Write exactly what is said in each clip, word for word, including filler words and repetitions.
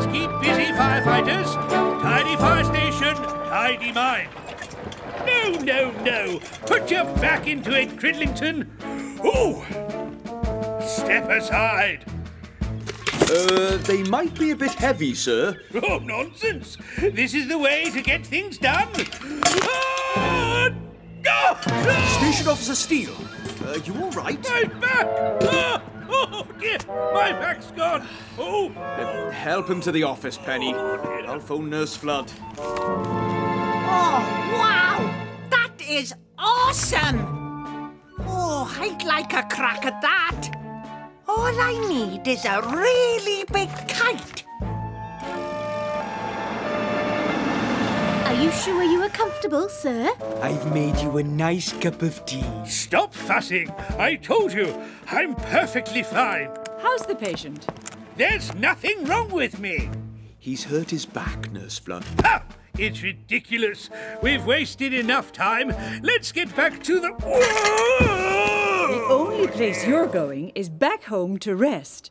Let's keep busy, firefighters. Tidy fire station, tidy mine. No, no, no. Put your back into it, Cridlington. Ooh! Step aside. Uh, they might be a bit heavy, sir. Oh, nonsense. This is the way to get things done. Ah! Ah! Ah! Station Officer Steele, are you all right? My back! Ah! Oh, dear, my back's gone. Oh! Uh, help him to the office, Penny. Oh, I'll phone Nurse Flood. Oh, wow! That is awesome! Oh, I'd like a crack at that. All I need is a really big kite. Are you sure you are comfortable, sir? I've made you a nice cup of tea. Stop fussing. I told you, I'm perfectly fine. How's the patient? There's nothing wrong with me. He's hurt his back, Nurse Flood. Ha! It's ridiculous. We've wasted enough time. Let's get back to the... Whoa! The only place you're going is back home to rest.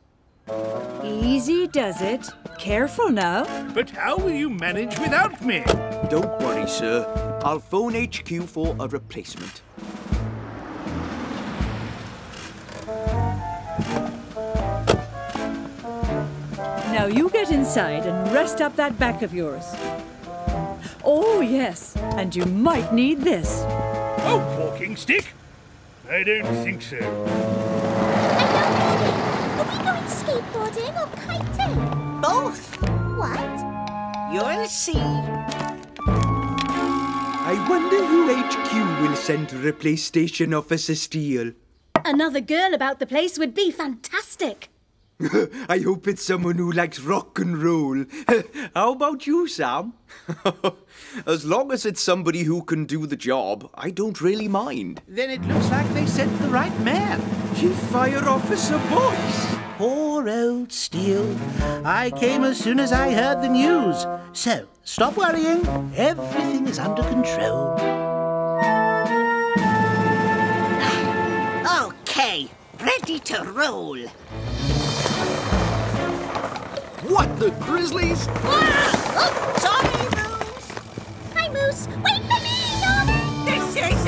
Easy does it. Careful now. But how will you manage without me? Don't worry, sir. I'll phone H Q for a replacement. Now you get inside and rest up that back of yours. Oh, yes. And you might need this. Oh, walking stick. I don't think so. I love boarding. Are we going skateboarding or kiting? Both. What? You'll see. I wonder who H Q will send to replace Station Officer Steele. Another girl about the place would be fantastic. I hope it's someone who likes rock and roll. How about you, Sam? As long as it's somebody who can do the job, I don't really mind. Then it looks like they sent the right man. Chief Fire Officer Boyce. Poor old Steele. I came as soon as I heard the news. So, stop worrying. Everything is under control. OK, ready to roll. What, the Grizzlies? Ah! Oh, sorry, Moose. Hi, Moose. Wait for me, Norman. This is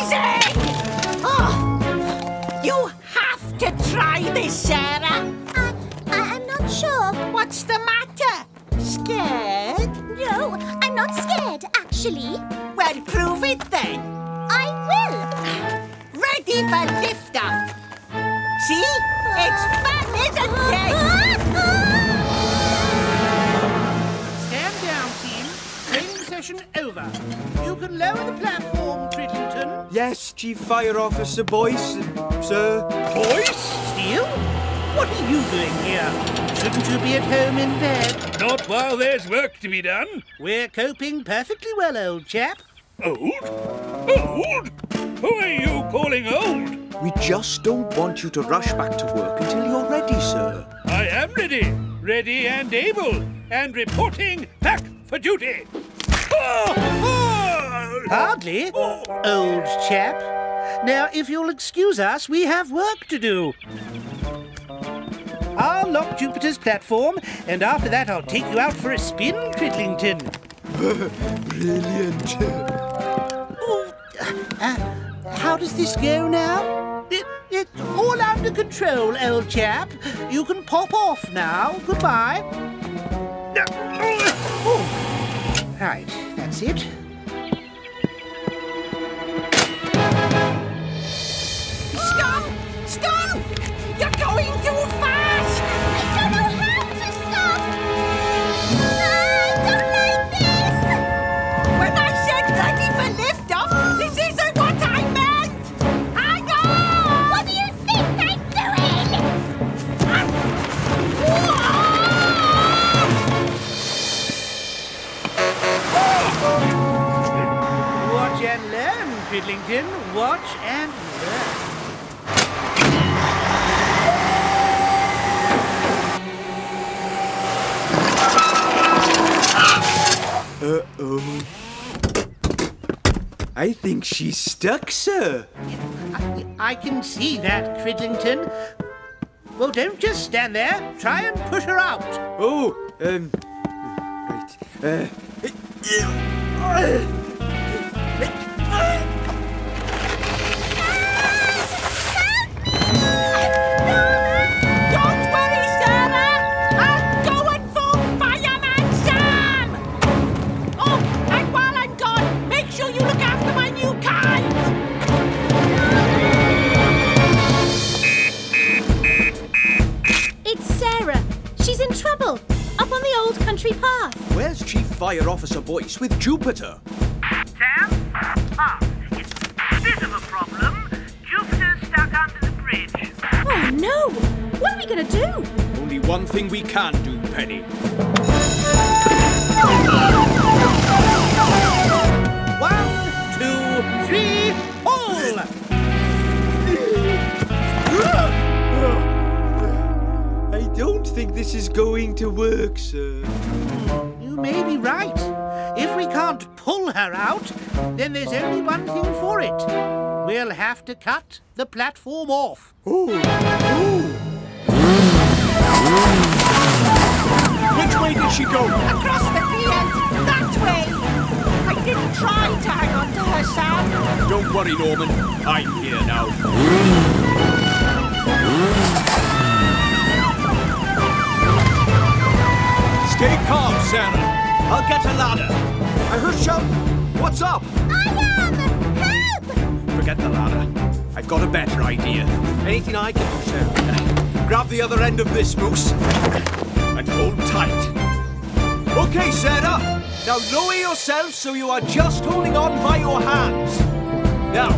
amazing! Oh, you have to try this, Sarah. Uh, I'm not sure. What's the matter? Scared? No, I'm not scared, actually. Well, prove it then. I will. Ready for liftoff. See? It's fun, isn't it? Stand down, team. Training session over. You can lower the platform, Cridlington. Yes, Chief Fire Officer Boyce, uh, sir. Boyce? Steele? What are you doing here? Shouldn't you be at home in bed? Not while there's work to be done. We're coping perfectly well, old chap. Old? Old? Who are you calling old? We just don't want you to rush back to work until you're ready, sir. I am ready. Ready and able. And reporting back for duty. Oh! Oh! Hardly, oh. Old chap. Now, if you'll excuse us, we have work to do. I'll lock Jupiter's platform, and after that I'll take you out for a spin, Cridlington. Brilliant. Oh, uh, how does this go now? It, it's all under control, old chap. You can pop off now. Goodbye. Oh. Right, that's it. Stop! Stop! You're going too fast! I don't know how to stop! I don't like this! When I said ready for liftoff, this isn't what I meant! I know! What do you think I'm doing? Whoa! Watch and learn, Cridlington. Watch and learn. Uh-oh. I think she's stuck, sir. I, I can see that, Cridlington. Well, don't just stand there. Try and push her out. Oh, um... right. Uh... Help! Don't worry, Sarah! I'll go and phone Fireman Sam! Oh, and while I'm gone, make sure you look after my new kite! She's in trouble, up on the old country path. Where's Chief Fire Officer Boyce with Jupiter? Sam? Ah, it's a bit of a problem. Jupiter's stuck under the bridge. Oh, no! What are we going to do? Only one thing we can do, Penny. One, two, three, pull! I don't think this is going to work, sir. You may be right. If we can't pull her out, then there's only one thing for it. We'll have to cut the platform off. Ooh. Ooh. Which way did she go? Across the field. That way. I didn't try to hang on to her, Sam. Don't worry, Norman. I'm here now. Stay calm, Sarah. I'll get a ladder. I heard shout. What's up? I am! Help! Forget the ladder. I've got a better idea. Anything I can do, Sarah. Grab the other end of this moose and hold tight. Okay, Sarah. Now lower yourself so you are just holding on by your hands. Now,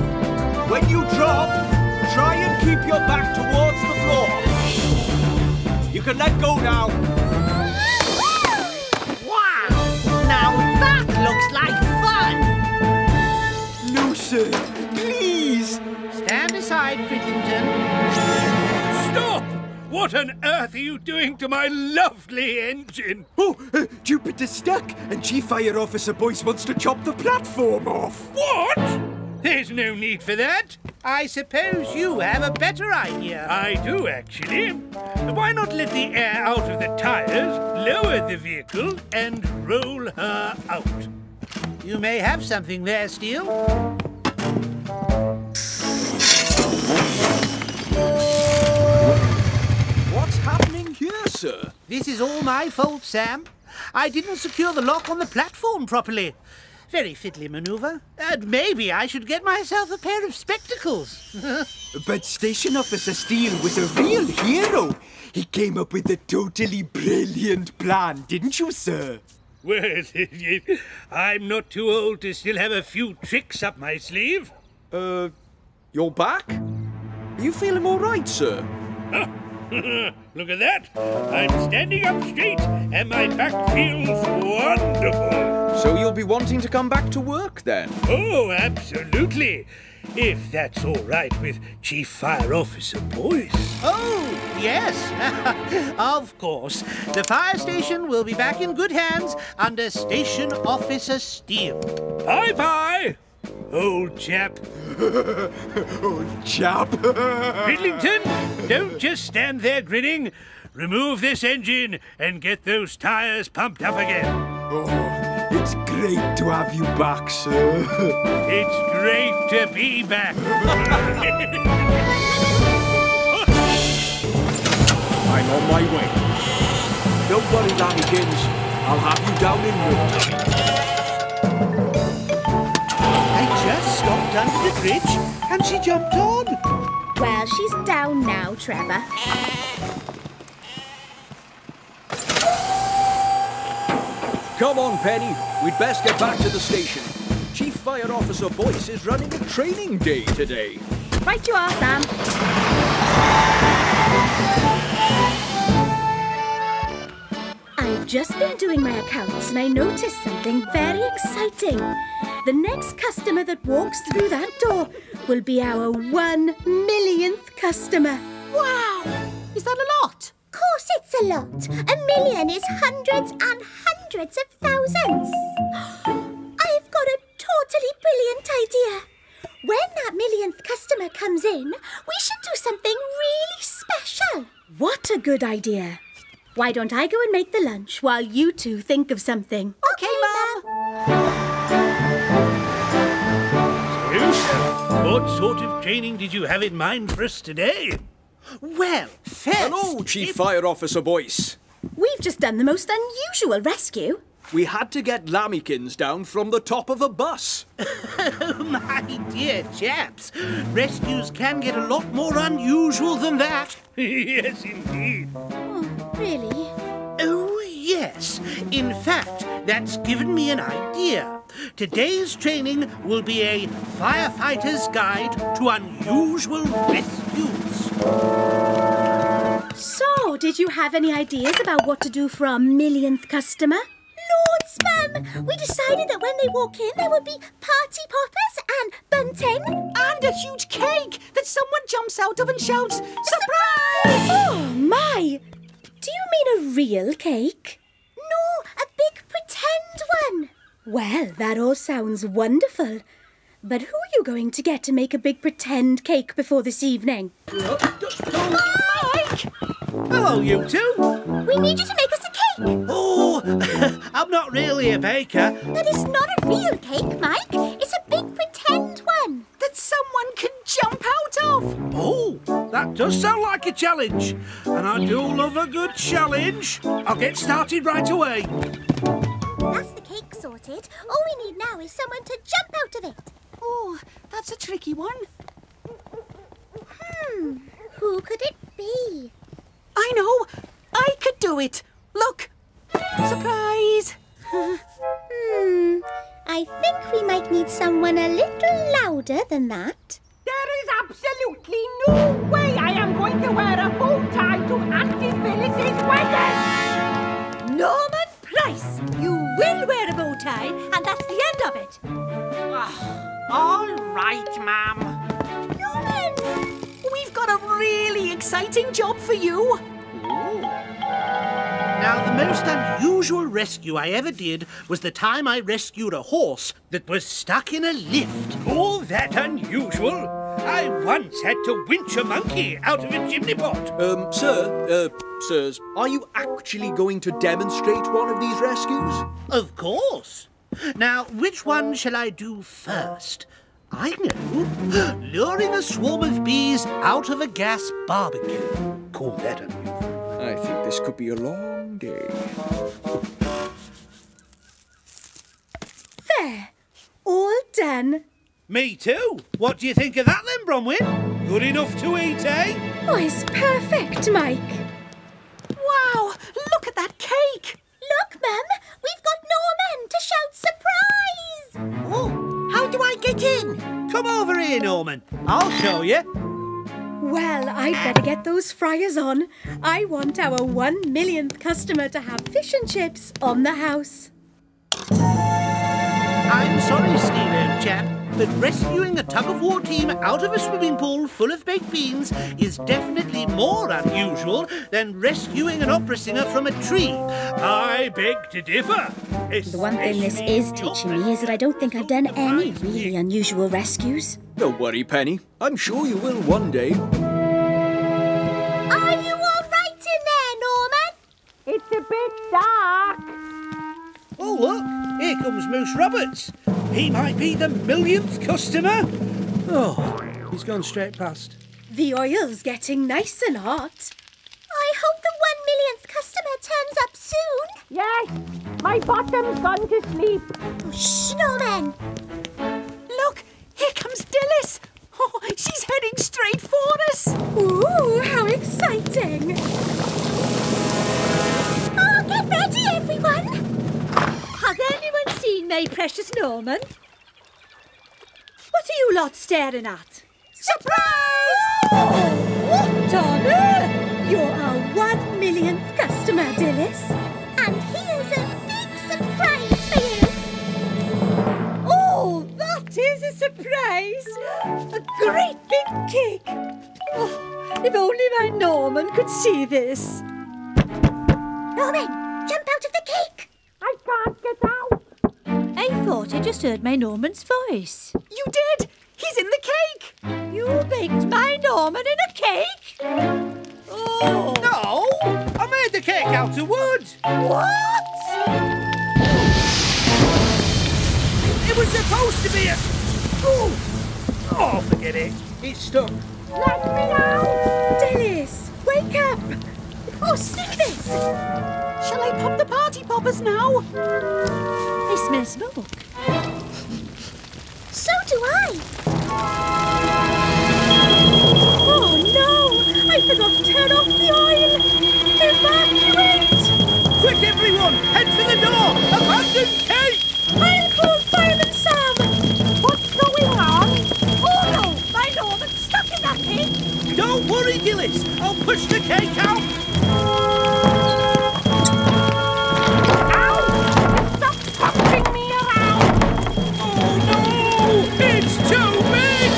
when you drop, try and keep your back towards the floor. You can let go now. Looks like fun! No, sir. Please! Stand aside, Fidgeton. Stop! What on earth are you doing to my lovely engine? Oh, uh, Jupiter's stuck, and Chief Fire Officer Boyce wants to chop the platform off. What? There's no need for that. I suppose you have a better idea. I do, actually. Why not let the air out of the tyres, lower the vehicle, and roll her out? You may have something there, Steele. What's happening here, sir? This is all my fault, Sam. I didn't secure the lock on the platform properly. Very fiddly manoeuvre. And maybe I should get myself a pair of spectacles. But Station Officer Steele was a real hero. He came up with a totally brilliant plan, didn't you, sir? Well, I'm not too old to still have a few tricks up my sleeve. Uh, you're back? Are you feeling all right, sir? Look at that. I'm standing up straight and my back feels wonderful. So you'll be wanting to come back to work, then? Oh, absolutely. If that's all right with Chief Fire Officer Boyce. Oh, yes. Of course. The fire station will be back in good hands under Station Officer Steele. Bye-bye, old chap. Old chap. Piddlington, don't just stand there grinning. Remove this engine and get those tyres pumped up again. Oh. It's great to have you back, sir. It's great to be back. I'm on my way. Don't worry, Lannygans. I'll have you down in no time. I just stopped under the bridge and she jumped on. Well, she's down now, Trevor. Come on, Penny. We'd best get back to the station. Chief Fire Officer Boyce is running a training day today. Right you are, Sam. I've just been doing my accounts and I noticed something very exciting. The next customer that walks through that door will be our one millionth customer. Wow! Is that a lot? Of course it's a lot. A million is hundreds and hundreds of thousands. I've got a totally brilliant idea. When that millionth customer comes in, we should do something really special. What a good idea. Why don't I go and make the lunch while you two think of something? OK, okay Mum. What sort of training did you have in mind for us today? Well, first... Hello, Chief Fire Officer Boyce. We've just done the most unusual rescue. We had to get lambikins down from the top of a bus. Oh, my dear chaps. Rescues can get a lot more unusual than that. Yes, indeed. Oh, really? Oh, yes. In fact, that's given me an idea. Today's training will be a firefighter's guide to unusual rescues. So, did you have any ideas about what to do for our millionth customer? Lords, Mum! We decided that when they walk in, there will be party poppers and bunting. And a huge cake that someone jumps out of and shouts, "Surprise!" Oh, my! Do you mean a real cake? No, a big pretend one. Well, that all sounds wonderful. But who are you going to get to make a big pretend cake before this evening? Mike! Hello, you two. We need you to make us a cake. Oh, I'm not really a baker. But it's not a real cake, Mike. It's a big pretend one that someone can jump out of. Oh, that does sound like a challenge. And I do love a good challenge. I'll get started right away. That's the cake sorted. All we need now is someone to jump out of it. Oh, that's a tricky one. Hmm, who could it be? I know. I could do it. Look. Surprise. Hmm, I think we might need someone a little louder than that. There is absolutely no way I am going to wear a bow tie to Auntie Phyllis's wedding! Norman Price, you will wear a bow tie, and that's the end of it. Oh, all right, ma'am. Norman! We've got a really exciting job for you. Ooh. Now, the most unusual rescue I ever did was the time I rescued a horse that was stuck in a lift. All that unusual? I once had to winch a monkey out of a chimney pot. Um, sir, uh... Sirs, are you actually going to demonstrate one of these rescues? Of course. Now, which one shall I do first? I know. Luring a swarm of bees out of a gas barbecue. Call that unusual. I think this could be a long day. There. All done. Me too. What do you think of that then, Bronwyn? Good enough to eat, eh? Oh, it's perfect, Mike. Wow! Look at that cake! Look, Mum! We've got Norman to shout surprise! Oh, how do I get in? Come over here, Norman. I'll show you. Well, I'd better get those fryers on. I want our one millionth customer to have fish and chips on the house. I'm sorry, Steely chap, but rescuing a tug-of-war team out of a swimming pool full of baked beans is definitely more unusual than rescuing an opera singer from a tree. I beg to differ. The one thing this is teaching me is that I don't think I've done any really unusual rescues. Don't worry, Penny. I'm sure you will one day. Are you all right in there, Norman? It's a bit dark. Oh, look. Here comes Moose Roberts. He might be the millionth customer. Oh, he's gone straight past. The oil's getting nice and hot. I hope the one millionth customer turns up soon. Yes, my bottom's gone to sleep. Oh, shh, Norman. Look, here comes Dilys. Oh, she's heading straight for us. Ooh, how exciting. Oh, get ready, everyone. Has anyone seen my precious Norman? What are you lot staring at? Surprise! Oh, what on earth? You're our one millionth customer, Dilys. And here's a big surprise for you. Oh, that is a surprise. A great big cake. Oh, if only my Norman could see this. Norman, jump out of the cake. I can't get out. I thought I just heard my Norman's voice. You did? He's in the You baked my Norman in a cake? Oh. No! I made the cake out of wood! What? It was supposed to be a... Oh! Oh, forget it. It's stuck. Let me out! Dilys, wake up! Oh, sniff this! Shall I pop the party poppers now? They smell smoke. So do I! Oh, no! I forgot to turn off the oil! Evacuate! Quick, everyone! Head for the door! Abandoned cake! I'll call Fireman Sam! What's going on? Oh, no! My Norman's stuck in that cake! Don't worry, Dilys! I'll push the cake out! Ow! Stop pushing me around! Oh, no! It's too big!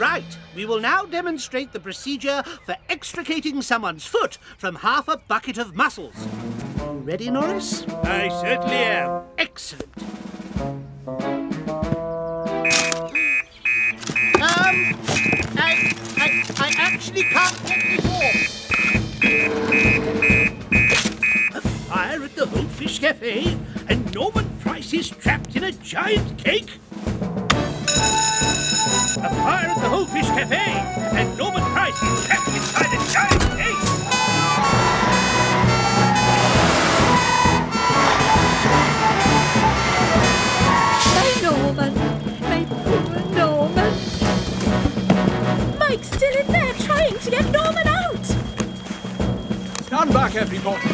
Right, we will now demonstrate the procedure for extricating someone's foot from half a bucket of mussels. You ready, Norris? I certainly am. Excellent. Um, I, I, I actually can't get this off. A fire at the Whole Fish Café, and Norman Price is trapped in a giant cake. A fire at the Whole Fish Café, and Norman Price is trapped inside a giant cake. My Norman, my poor Norman. Mike's still in there trying to get Norman out! Stand back, everybody!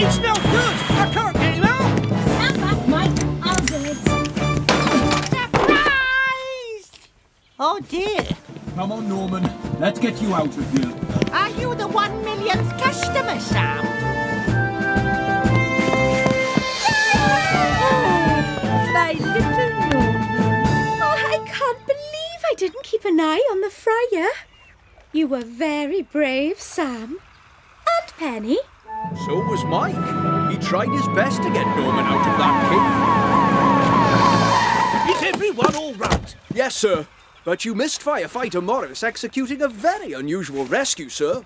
It's no good! I can't get him out! Stand back, Mike! I'll do it! Surprise! Oh dear! Come on, Norman. Let's get you out of here. Are you the one millionth customer, Sam? My little Norman. Oh, I can't believe I didn't keep an eye on the fryer. You were very brave, Sam. And Penny. So was Mike. He tried his best to get Norman out of that cake. Is everyone all right? Yes, sir. But you missed firefighter Morris executing a very unusual rescue, sir.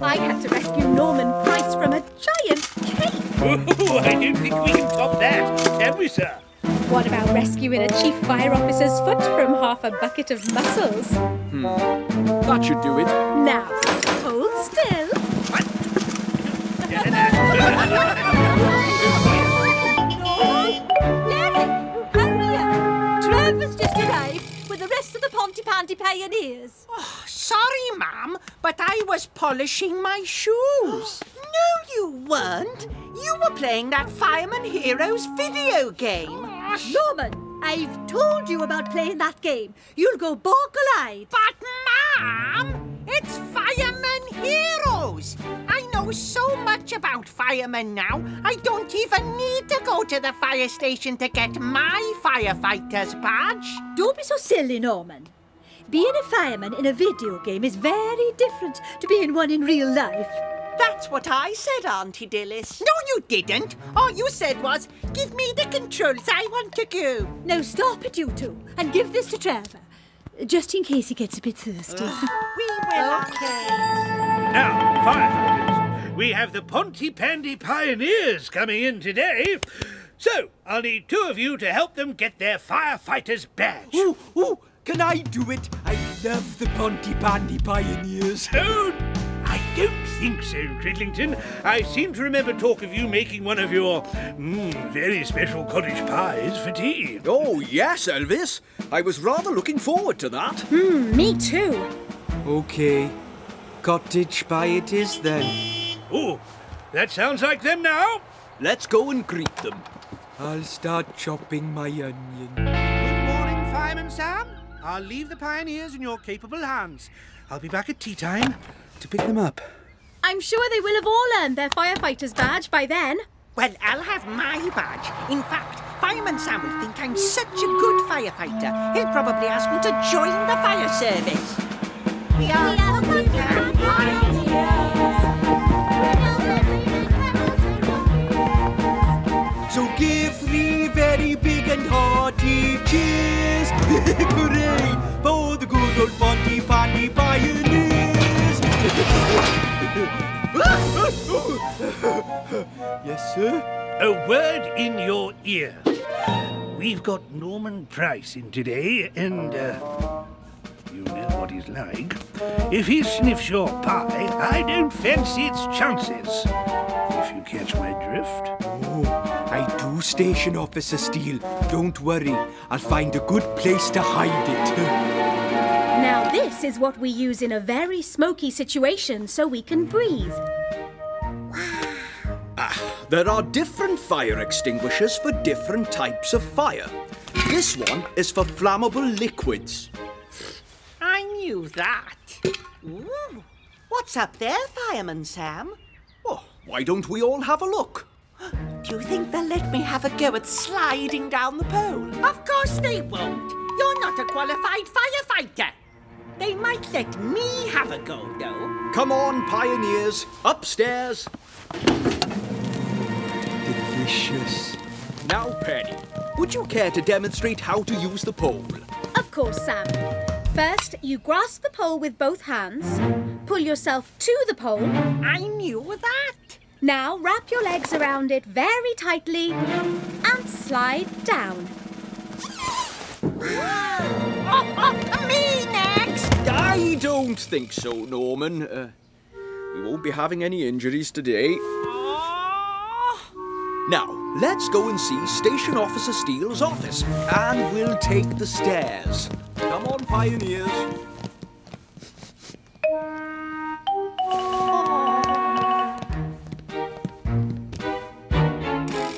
I had to rescue Norman Price from a giant cake. Oh, I don't think we can top that, can we, sir? What about rescuing a chief fire officer's foot from half a bucket of mussels? Hmm. That should do it. Now, hold still. Derek, hurry up. Trevor's just arrived. The rest of the Pontypandy Pioneers. Oh, sorry, ma'am, but I was polishing my shoes. No, you weren't. You were playing that Fireman Heroes video game. Gosh. Norman, I've told you about playing that game. You'll go bork-a-lied. But, ma'am, it's Fireman Heroes. I know so much about firemen now, I don't even need to go to the fire station to get my firefighter's badge. Don't be so silly, Norman. Being a fireman in a video game is very different to being one in real life. That's what I said, Auntie Dilys. No, you didn't. All you said was, give me the controls, I want to go. Now stop it, you two, and give this to Trevor. Just in case he gets a bit thirsty. We will. Okay. Now, firefighters. We have the Pontypandy Pioneers coming in today, so I'll need two of you to help them get their firefighter's badge. Ooh, ooh, can I do it? I love the Pontypandy Pioneers. Oh, I don't think so, Cridlington. I seem to remember talk of you making one of your mm, very special cottage pies for tea. Oh, yes, Elvis. I was rather looking forward to that. Hmm, me too. OK, cottage pie it is then. Oh, that sounds like them now. Let's go and greet them. I'll start chopping my onion. Good morning, Fireman Sam. I'll leave the pioneers in your capable hands. I'll be back at tea time to pick them up. I'm sure they will have all earned their firefighter's badge by then. Well, I'll have my badge. In fact, Fireman Sam will think I'm such a good firefighter. He'll probably ask me to join the fire service. We are, we are the pioneers. Pioneers. hearty cheers. Hooray for the good old Pontypandy Pioneers. Yes, sir? A word in your ear. We've got Norman Price in today, and uh, you know what he's like. If he sniffs your pie, I don't fancy its chances. If you catch my drift. Oh, I do, Station Officer Steele. Don't worry, I'll find a good place to hide it. Now this is what we use in a very smoky situation so we can breathe. Ah, there are different fire extinguishers for different types of fire. This one is for flammable liquids. I knew that. Ooh. What's up there, Fireman Sam? Oh, why don't we all have a look? Do you think they'll let me have a go at sliding down the pole? Of course they won't. You're not a qualified firefighter. They might let me have a go, though. Come on, pioneers. Upstairs. Delicious. Now, Penny, would you care to demonstrate how to use the pole? Of course, Sam. First, you grasp the pole with both hands. Pull yourself to the pole. I knew that. Now, wrap your legs around it very tightly and slide down. Oh, oh, me next! I don't think so, Norman. Uh, we won't be having any injuries today. Now, let's go and see Station Officer Steele's office, and we'll take the stairs. Come on, pioneers.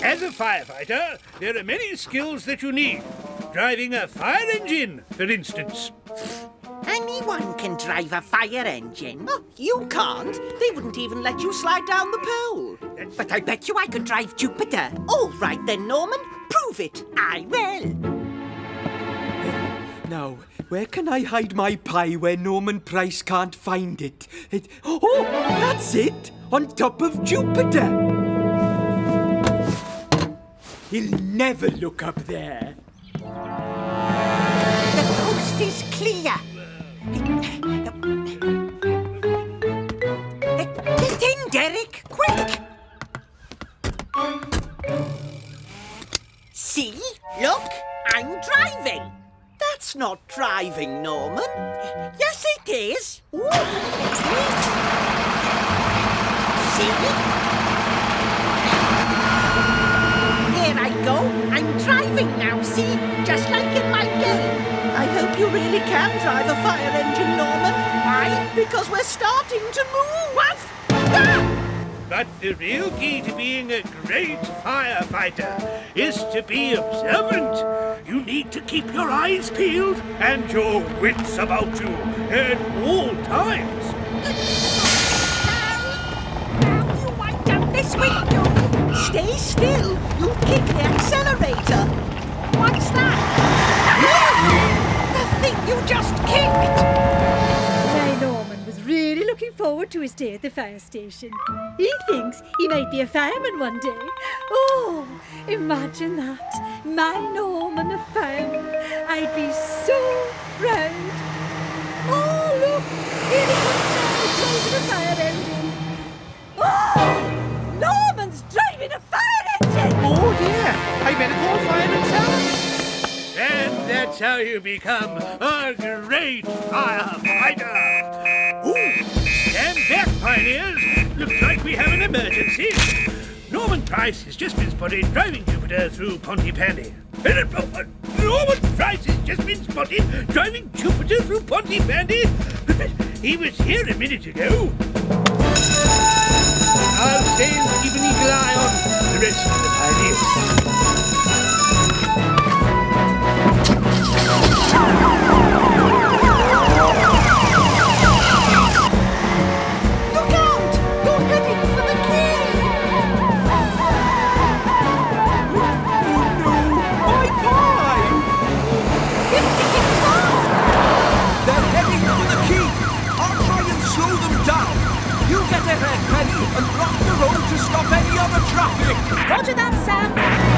As a firefighter, there are many skills that you need. Driving a fire engine, for instance. Anyone can drive a fire engine. Oh, you can't. They wouldn't even let you slide down the pole. But I bet you I could drive Jupiter. All right then, Norman. Prove it. I will. Now, where can I hide my pie where Norman Price can't find it? it oh, that's it. On top of Jupiter. He'll never look up there. The coast is clear. Get in, Derek, quick! See? Look, I'm driving. That's not driving, Norman. Yes, it is. Ooh. See? Here I go. I'm driving now, see? Just like in my game. I hope you really can drive a fire engine, Norman. Why? Because we're starting to move. What? Ah! But the real key to being a great firefighter is to be observant. You need to keep your eyes peeled and your wits about you at all times. Now you wipe out this window. Stay still. You'll kick the accelerator. What's that? You just kicked! My Norman was really looking forward to his day at the fire station. He thinks he might be a fireman one day. Oh, imagine that. My Norman a fireman. I'd be so proud. Oh, look! Here he comes now, driving a fire engine. Oh! Norman's driving a fire engine! Oh, dear. I better call Fireman Sam. And that's how you become a great firefighter. Ooh, stand back, pioneers. Looks like we have an emergency. Norman Price has just been spotted driving Jupiter through Pontypandy. Norman Price has just been spotted driving Jupiter through Pontypandy. He was here a minute ago. I'll save even eagle eye on the rest of the pioneers. Penny, and block the road to stop any other traffic! Roger that, Sam!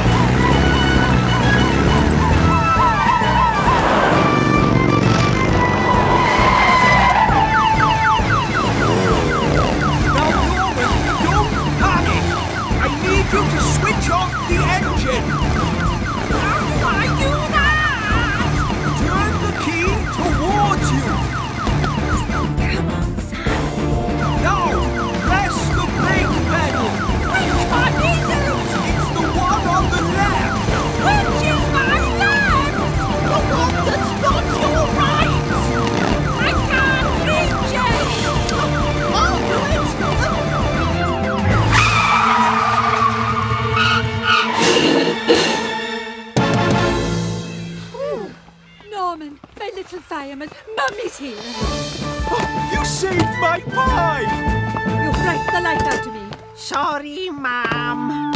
Flood. Mummy's here. Oh, you saved my pie! You frightened the life out of me. Sorry, Mum.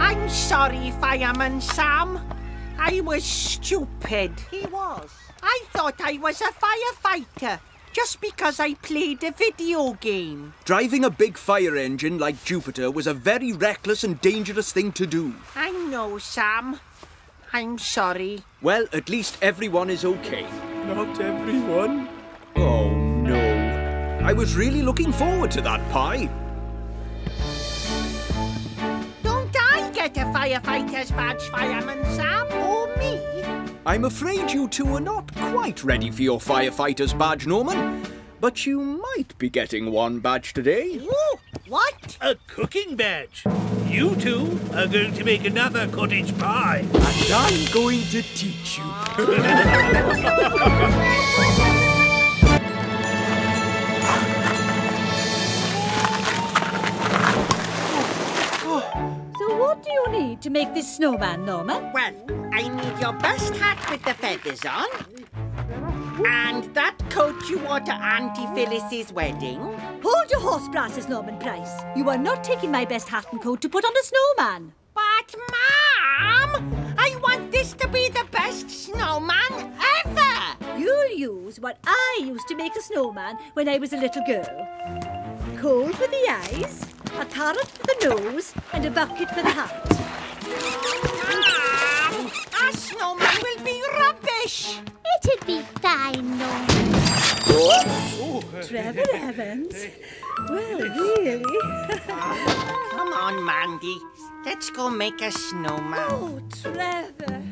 I'm sorry, Fireman Sam. I was stupid. He was. I thought I was a firefighter just because I played a video game. Driving a big fire engine like Jupiter was a very reckless and dangerous thing to do. I know, Sam. I'm sorry. Well, at least everyone is okay. Not everyone. Oh, no. I was really looking forward to that pie. Don't I get a firefighter's badge, Fireman Sam, or me? I'm afraid you two are not quite ready for your firefighter's badge, Norman. But you might be getting one badge today. Ooh, what? A cooking badge. You two are going to make another cottage pie. And I'm going to teach you. So what do you need to make this snowman, Norman? Well, I need your best hat with the feathers on. And that coat you wore to Auntie Phyllis's wedding. Hold your horse brasses, Norman Price. You are not taking my best hat and coat to put on a snowman. But, Ma'am, I want this to be the best snowman ever. You'll use what I used to make a snowman when I was a little girl. Coal for the eyes, a carrot for the nose, and a bucket for the hat. Ma'am, our snowman will be rubbish. It'll be fine, Norman. Oh. Trevor Evans. Well, really. Come on, Mandy. Let's go make a snowman. Oh, Trevor.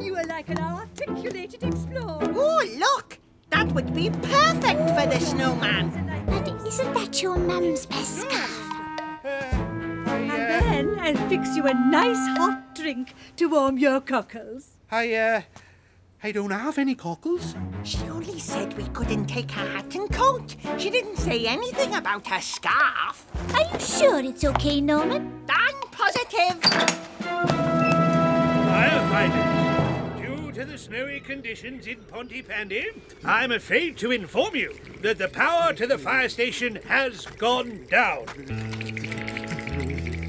You are like an articulated explorer. Oh, look. That would be perfect oh, for the snowman. But isn't that your mum's best scarf? And then I'll fix you a nice hot drink to warm your cockles. I, uh... I don't have any cockles. She only said we couldn't take her hat and coat. She didn't say anything about her scarf. Are you sure it's okay, Norman? I'm positive. Firefighters, due to the snowy conditions in Pontypandy, I'm afraid to inform you that the power to the fire station has gone down.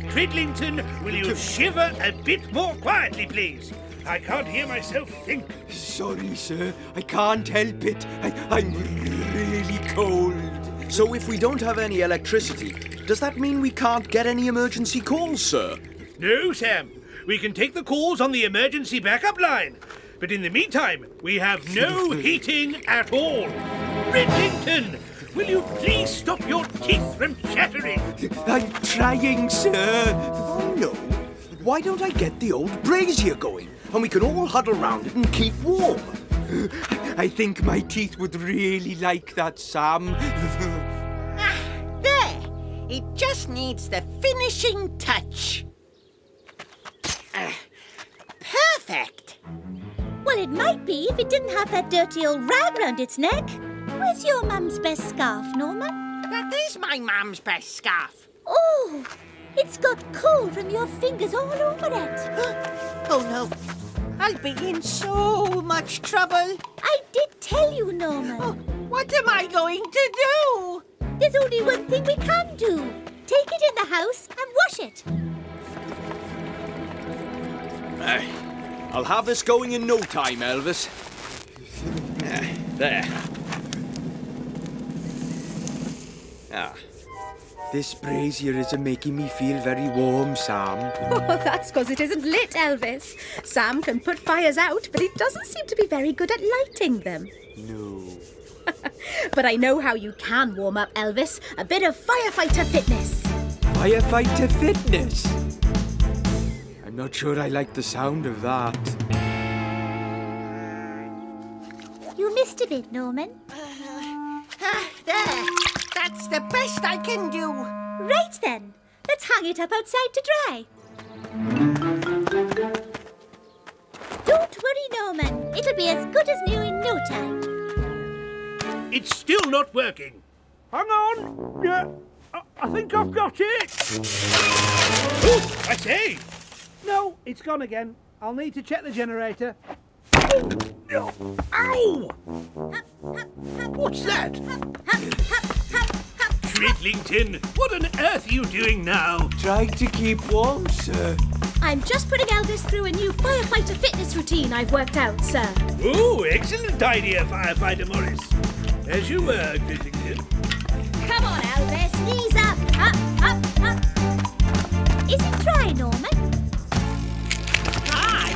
Twiddlington, will you shiver a bit more quietly, please? I can't hear myself think. Sorry, sir. I can't help it. I, I'm really cold. So if we don't have any electricity, does that mean we can't get any emergency calls, sir? No, Sam. We can take the calls on the emergency backup line. But in the meantime, we have no heating at all. Bridlington, will you please stop your teeth from chattering? I'm trying, sir. Oh, no. Why don't I get the old brazier going? And we can all huddle round it and keep warm. I think my teeth would really like that, Sam. Ah, there. It just needs the finishing touch. Uh, perfect. Well, it might be if it didn't have that dirty old rag round its neck. Where's your mum's best scarf, Norman? That is my mum's best scarf. Oh, it's got coal from your fingers all over it. Oh, no. I'll be in so much trouble. I did tell you, Norman. Oh, what am I going to do? There's only one thing we can do. Take it in the house and wash it. Uh, I'll have this going in no time, Elvis. Uh, there. Ah. This brazier isn't making me feel very warm, Sam. Oh, that's because it isn't lit, Elvis. Sam can put fires out, but he doesn't seem to be very good at lighting them. No. But I know how you can warm up, Elvis. A bit of firefighter fitness. Firefighter fitness? I'm not sure I like the sound of that. You missed a bit, Norman. Uh, uh, there. That's the best I can do. Right then, let's hang it up outside to dry. Don't worry, Norman. It'll be as good as new in no time. It's still not working. Hang on. Yeah, I, I think I've got it. Ooh, I say. Now It's gone again. I'll need to check the generator. Oh, no. Ow! What's that? Treatlington, what on earth are you doing now? Trying to keep warm, sir. I'm just putting Elvis through a new firefighter fitness routine I've worked out, sir. Oh, excellent idea, Firefighter Morris. As you were, Treatlington. Come on, Elvis, knees up, up, up, up. Is it dry, Norman? Aye.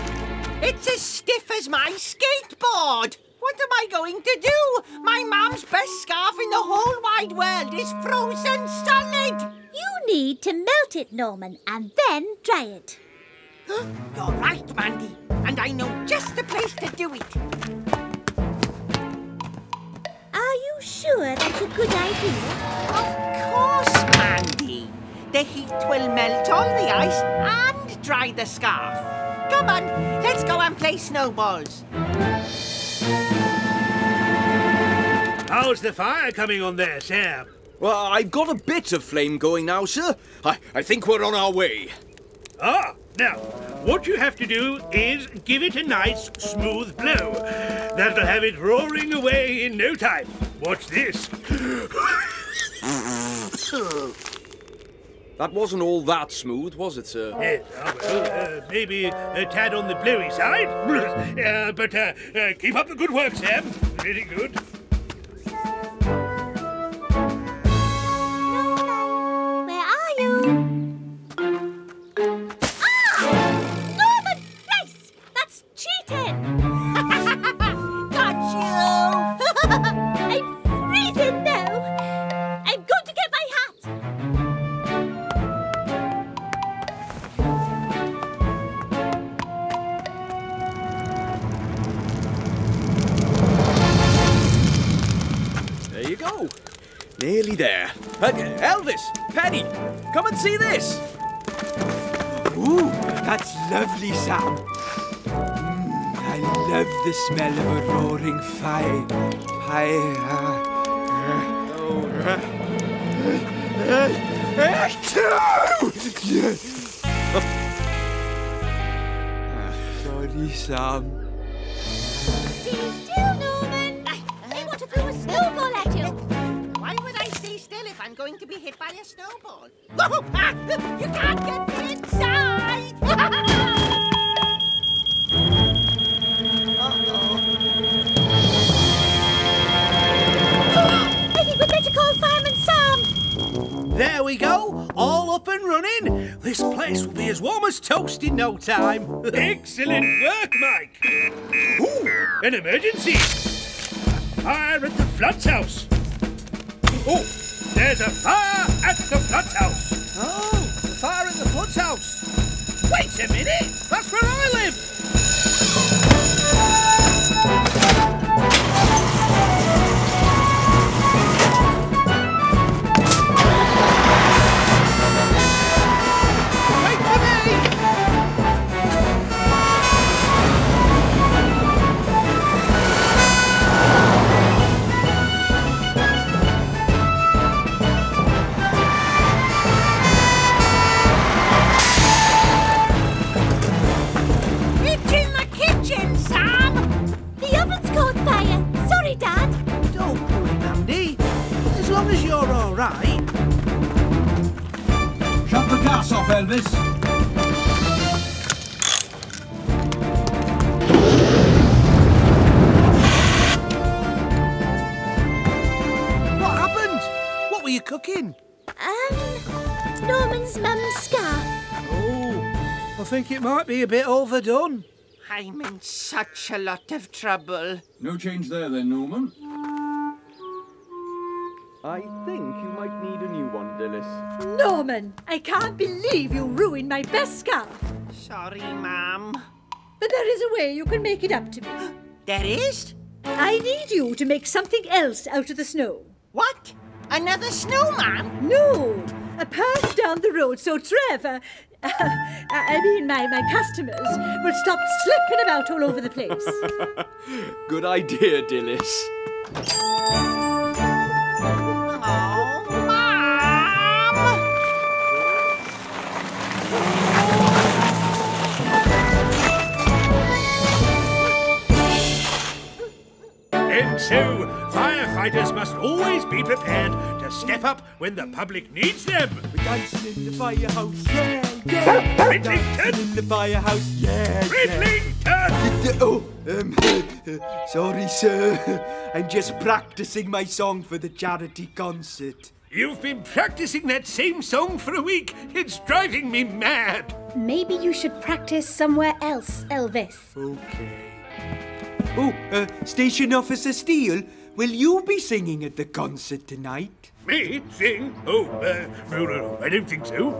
It's as stiff as my skateboard. What am I going to do? My mum's best scarf in the whole wide world is frozen solid. You need to melt it, Norman, and then dry it. You're right, Mandy, and I know just the place to do it. Are you sure that's a good idea? Of course, Mandy. The heat will melt all the ice and dry the scarf. Come on, let's go and play snowballs. How's the fire coming on there, Sam? Well, I've got a bit of flame going now, sir. I, I think we're on our way. Ah, now, what you have to do is give it a nice, smooth blow. That'll have it roaring away in no time. Watch this. That wasn't all that smooth, was it, sir? Yes, uh, well, uh, maybe a tad on the blowy side. uh, but uh, uh, keep up the good work, Sam. Very good. Where are you? Nearly there. Uh, Elvis, Penny, come and see this. Ooh, that's lovely, Sam. Mm, I love the smell of a roaring fire. Fire. Uh, uh, sorry, Sam. Stay still, Norman. They want to throw a snowball at you. I'm going to be hit by a snowball. Oh, ah, you can't get me inside! Uh-oh. I think we'd better call Fireman Sam. There we go, all up and running. This place will be as warm as toast in no time. Excellent work, Mike. Ooh, an emergency. Fire at the Flood's house. Oh. There's a fire at the Flood's house. Oh, the fire at the Flood's house. Wait a minute, that's where I live. Gas off, Elvis. What happened? What were you cooking? Um, Norman's mum's scarf. Oh, I think it might be a bit overdone. I'm in such a lot of trouble. No change there then, Norman. I think you might need a new one, Dilys. Norman, I can't believe you ruined my best scarf. Sorry, ma'am. But there is a way you can make it up to me. There is? I need you to make something else out of the snow. What? Another snowman? No, a person down the road, so Trevor, uh, I mean my, my customers, will stop slipping about all over the place. Good idea, Dilys. so, firefighters must always be prepared to step up when the public needs them. We're dancing in the firehouse, yeah, yeah. We're dancing in the firehouse, yeah, yeah. Oh, um, sorry, sir. I'm just practicing my song for the charity concert. You've been practicing that same song for a week. It's driving me mad. Maybe you should practice somewhere else, Elvis. Okay. Oh, uh, Station Officer Steele, will you be singing at the concert tonight? Me? Sing? Oh, uh, no, no, I don't think so.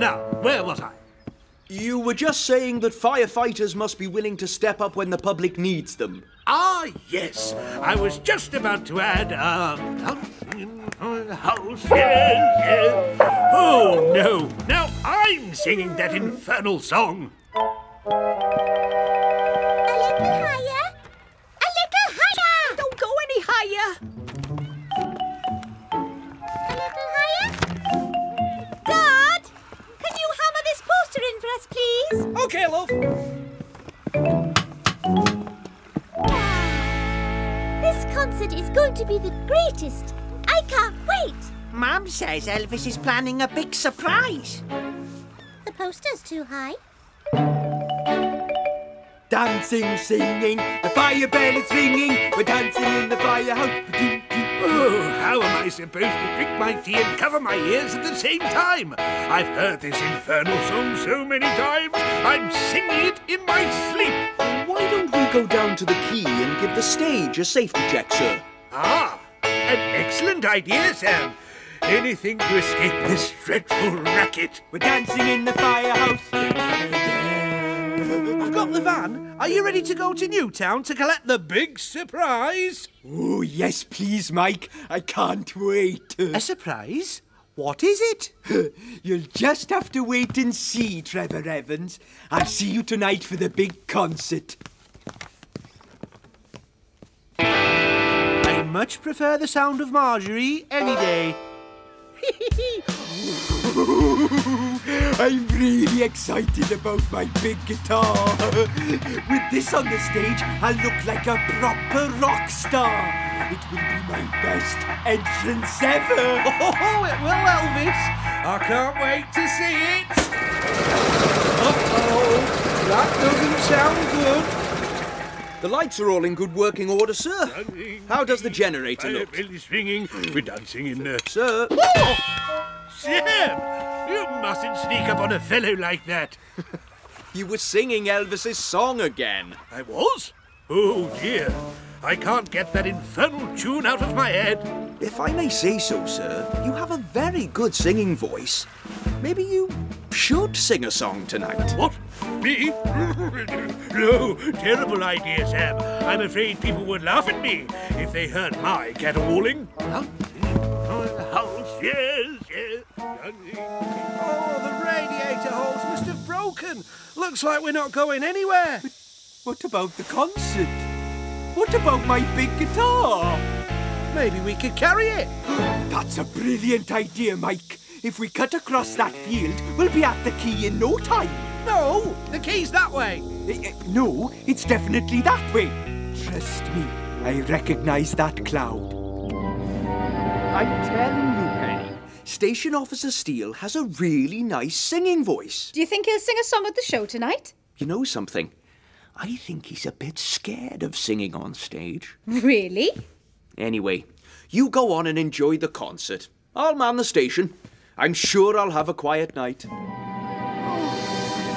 Now, where was I? You were just saying that firefighters must be willing to step up when the public needs them. Ah, yes. I was just about to add, um... Uh, house, yeah, yeah. Oh, no. Now I'm singing that infernal song. A little higher. A little higher. Don't go any higher. A little higher. Dad, can you hammer this poster in for us, please? Okay, love. This concert is going to be the greatest. I can't wait. Mum says Elvis is planning a big surprise. The poster's too high. Dancing, singing, the fire bell is ringing. We're dancing in the firehouse. Oh, how am I supposed to drink my tea and cover my ears at the same time? I've heard this infernal song so many times, I'm singing it in my sleep. Why don't we go down to the quay and give the stage a safety check, sir? Ah. An excellent idea, Sam. Anything to escape this dreadful racket. We're dancing in the firehouse. I've got the van. Are you ready to go to Newtown to collect the big surprise? Oh, yes, please, Mike. I can't wait. A surprise? What is it? You'll just have to wait and see, Trevor Evans. I'll see you tonight for the big concert. I much prefer the sound of Marjorie any day. I'm really excited about my big guitar. With this on the stage, I'll look like a proper rock star. It will be my best entrance ever. Oh, it will, Elvis. I can't wait to see it. Uh-oh, that doesn't sound good. The lights are all in good working order, sir. How does the generator look? Fire bell is ringing. We're dancing in there. Sir. Oh! Sam! You mustn't sneak up on a fellow like that. You were singing Elvis's song again. I was? Oh, dear. I can't get that infernal tune out of my head. If I may say so, sir, you have a very good singing voice. Maybe you should sing a song tonight. What? Me? No, terrible idea, Sam. I'm afraid people would laugh at me if they heard my caterwauling. House, yes, yes. Oh, the radiator holes must have broken. Looks like we're not going anywhere. But what about the concert? What about my big guitar? Maybe we could carry it. That's a brilliant idea, Mike. If we cut across that field, we'll be at the quay in no time. No, the quay's that way. Uh, no, it's definitely that way. Trust me, I recognise that cloud. I'm telling you, Penny, Station Officer Steele has a really nice singing voice. Do you think he'll sing a song at the show tonight? You know something? I think he's a bit scared of singing on stage. Really? Anyway, you go on and enjoy the concert. I'll man the station. I'm sure I'll have a quiet night. Oh,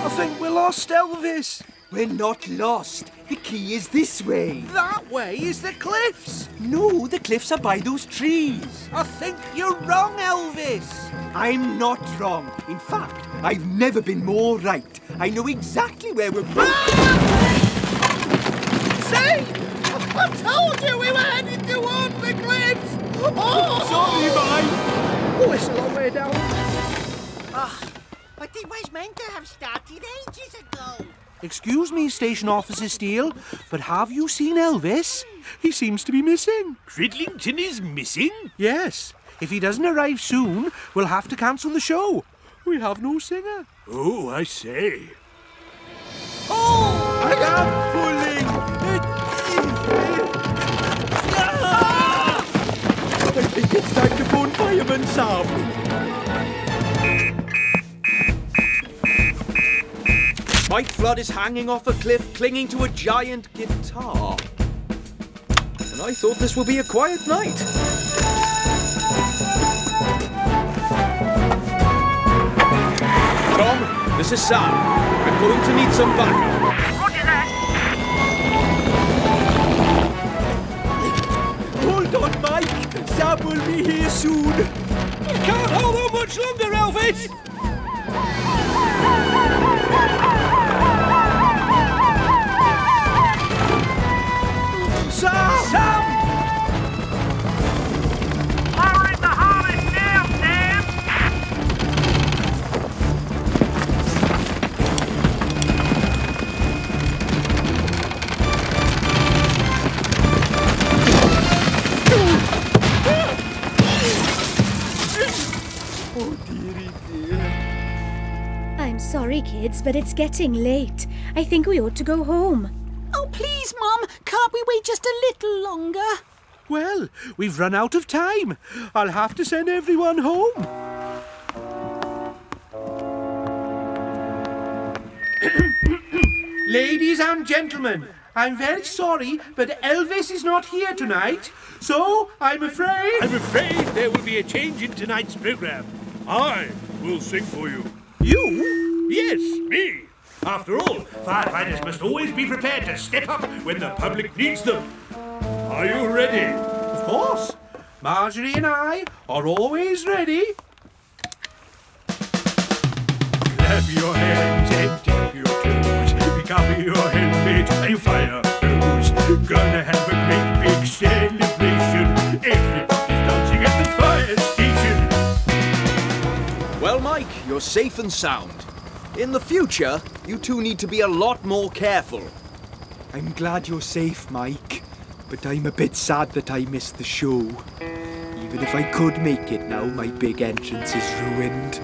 I think we're lost, Elvis. We're not lost. The quay is this way. That way is the cliffs. No, the cliffs are by those trees. I think you're wrong, Elvis. I'm not wrong. In fact, I've never been more right. I know exactly where we're... Ah! See? I told you we were headed towards the cliffs. Oh, sorry, mate. Oh, it's a long way down. Oh, but it was meant to have started ages ago. Excuse me, Station Officer Steele, but have you seen Elvis? He seems to be missing. Cridlington is missing? Yes. If he doesn't arrive soon, we'll have to cancel the show. We have no singer. Oh, I say. Oh! I am pulling! It, it, it. Fireman Sam. Mike Flood is hanging off a cliff, clinging to a giant guitar. And I thought this would be a quiet night. Tom, this is Sam. We're going to need some backup. Roger that. Hold on, Mike. Sam will be here soon. I can't hold on much longer, Elvis. Sam! Sam! Sorry, kids, but it's getting late. I think we ought to go home. Oh, please, Mum, can't we wait just a little longer? Well, we've run out of time. I'll have to send everyone home. Ladies and gentlemen, I'm very sorry, but Elvis is not here tonight, so I'm afraid... I'm afraid there will be a change in tonight's programme. I will sing for you. You? Yes, me. After all, firefighters must always be prepared to step up when the public needs them. Are you ready? Of course. Marjorie and I are always ready. Clap your hands and tap your toes. Cover your helmet and fire hose. Gonna have a great big celebration. Everybody's dancing at the fire station. Well, Mike, you're safe and sound. In the future, you two need to be a lot more careful. I'm glad you're safe, Mike, but I'm a bit sad that I missed the show. Even if I could make it now, my big entrance is ruined.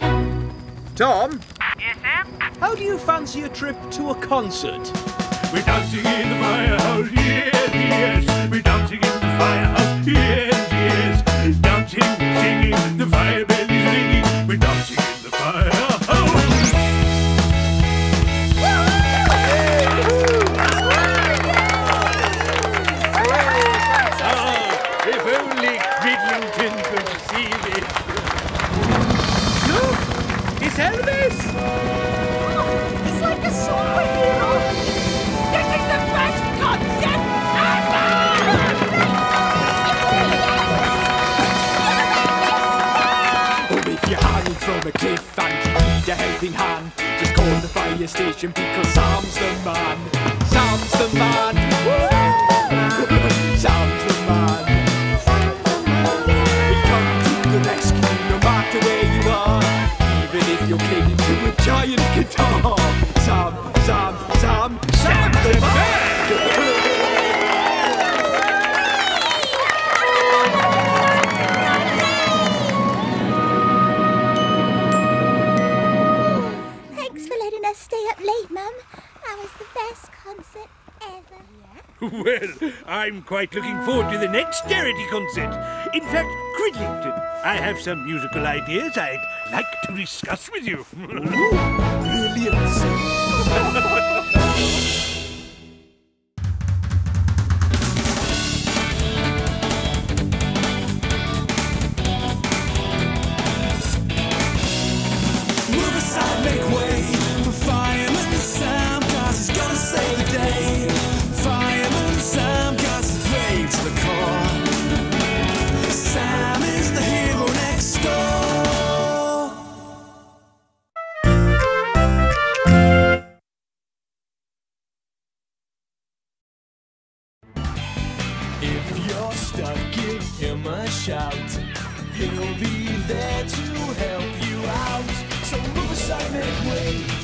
Hmm. Tom? Yes, sir? How do you fancy a trip to a concert? We're dancing in the firehouse, yes, yes. We're dancing in the firehouse, yes, yes. Dancing, singing, the fire bell is ringing. We're dancing in the firehouse. Elvis! Oh, he's like a superhero! This is the best concert ever! Or if you're hanging from a cliff and you need a helping hand, just call the fire station because Sam's the man. Sam's the man. Sam's the man. He'll come to the rescue no matter where you are. Even if you're clinging to a giant guitar. Sam, Sam, Sam, Sam the man! Thanks for letting us stay up late, Mum. That was the best concert ever. Well, I'm quite looking forward to the next charity concert. In fact, Cridlington, I have some musical ideas I'd like to discuss with you. Ooh, brilliant. Move aside, make way for Fireman Sam, 'cause he's gonna save the day. Fireman Sam, 'cause he's brave to the core. Sam is the hero next door. If you're stuck, give him a shout. He'll be there to help you out. So move aside, make way.